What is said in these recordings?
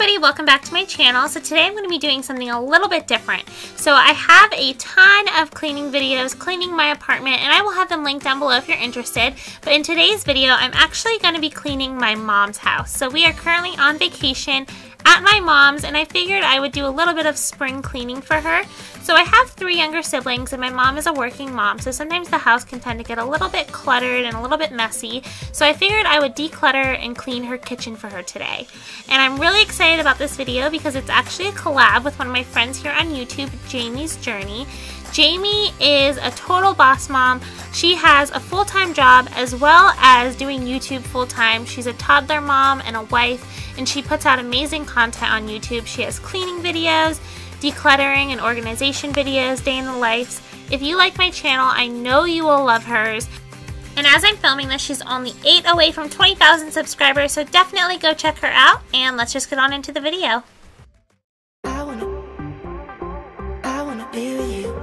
everybody, welcome back to my channel. So today I'm going to be doing something a little bit different. So I have a ton of cleaning videos, cleaning my apartment, and I will have them linked down below if you're interested. But in today's video, I'm actually going to be cleaning my mom's house. So we are currently on vacation at my mom's, and I figured I would do a little bit of spring cleaning for her. So I have three younger siblings, and my mom is a working mom, so sometimes the house can tend to get a little bit cluttered and a little bit messy. So I figured I would declutter and clean her kitchen for her today. And I'm really excited about this video because it's actually a collab with one of my friends here on YouTube, Jamie's Journey. Jamie is a total boss mom. She has a full-time job as well as doing YouTube full-time. She's a toddler mom and a wife, and she puts out amazing content on YouTube. She has cleaning videos, decluttering and organization videos, day in the lives. If you like my channel, I know you will love hers. And as I'm filming this, she's only 8 away from 20,000 subscribers, so definitely go check her out, and let's just get on into the video. I wanna be with you.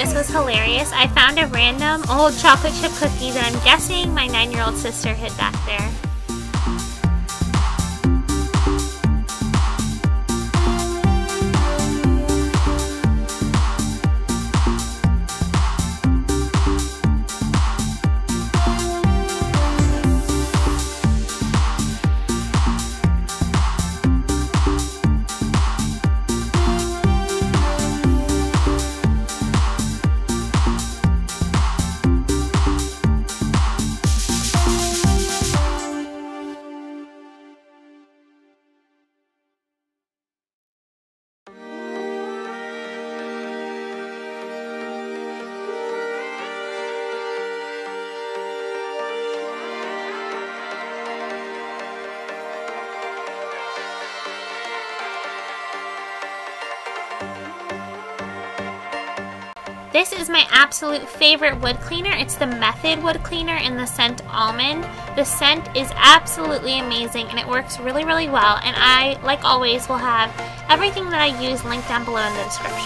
This was hilarious. I found a random old chocolate chip cookie that I'm guessing my 9-year-old sister hid back there. This is my absolute favorite wood cleaner. It's the Method wood cleaner in the scent Almond. The scent is absolutely amazing and it works really, really well. And I, like always, will have everything that I use linked down below in the description.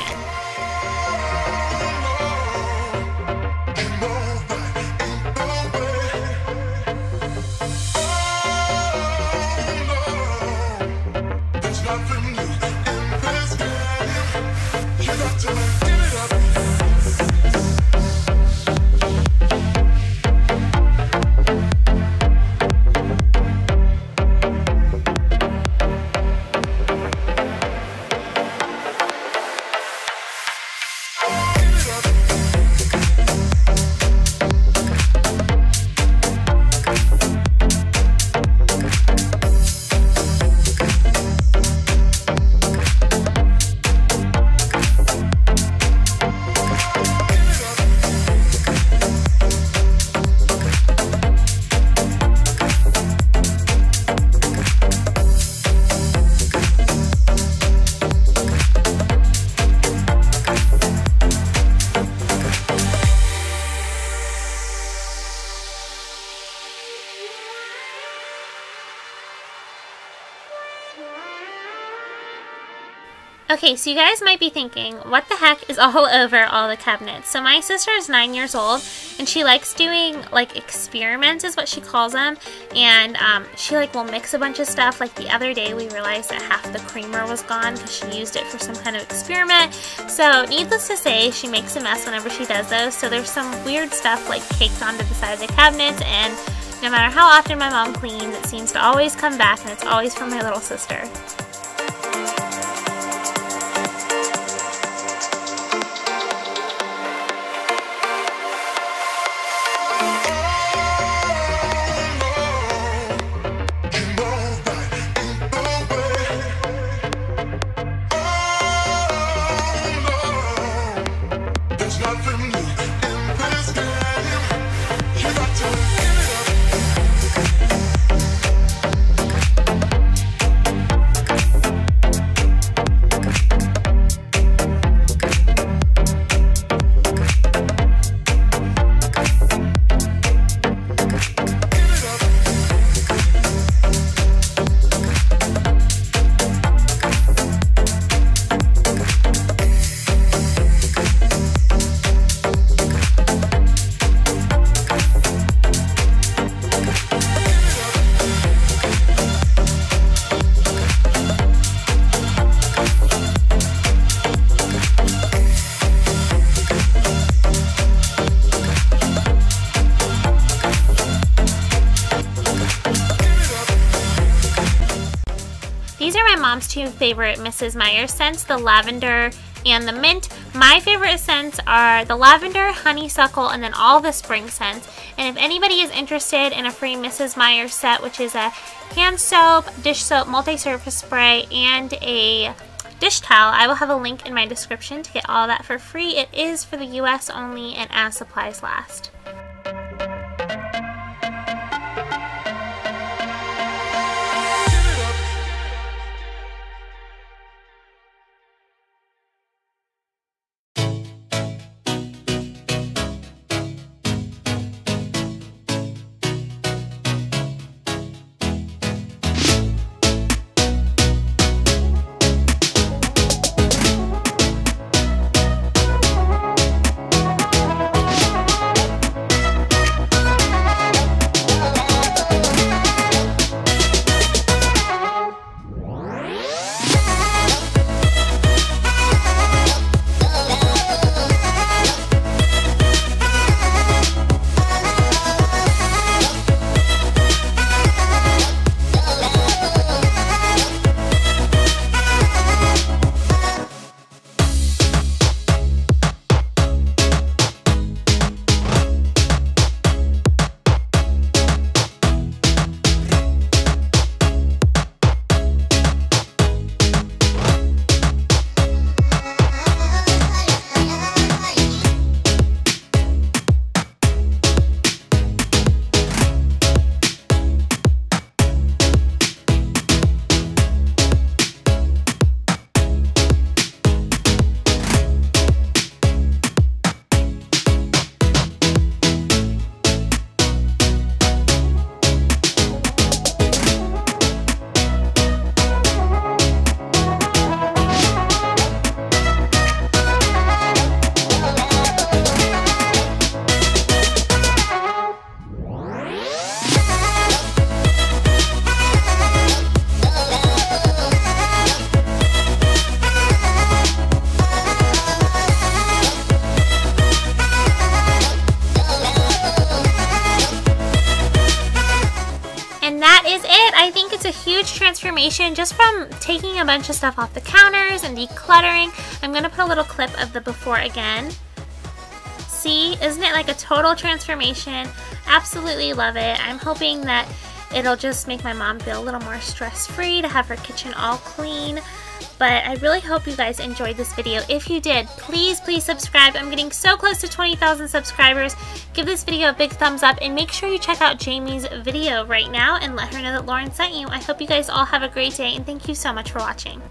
Okay, so you guys might be thinking, what the heck is all over all the cabinets? So my sister is 9 years old, and she likes doing, like, experiments is what she calls them. And she, like, will mix a bunch of stuff. Like, the other day we realized that half the creamer was gone because she used it for some kind of experiment. So needless to say, she makes a mess whenever she does those. So there's some weird stuff, like, caked onto the side of the cabinets, and no matter how often my mom cleans, it seems to always come back, and it's always from my little sister. Mom's two favorite Mrs. Meyers scents, the lavender and the mint. My favorite scents are the lavender, honeysuckle, and then all the spring scents. And if anybody is interested in a free Mrs. Meyers set, which is a hand soap, dish soap, multi-surface spray, and a dish towel, I will have a link in my description to get all that for free. It is for the US only and as supplies last. Transformation just from taking a bunch of stuff off the counters and decluttering. I'm gonna put a little clip of the before again. See, isn't it like a total transformation? Absolutely love it. I'm hoping that it'll just make my mom feel a little more stress-free to have her kitchen all clean. But I really hope you guys enjoyed this video. If you did, please, please subscribe. I'm getting so close to 20,000 subscribers. Give this video a big thumbs up and make sure you check out Jamie's video right now and let her know that Lauren sent you. I hope you guys all have a great day and thank you so much for watching.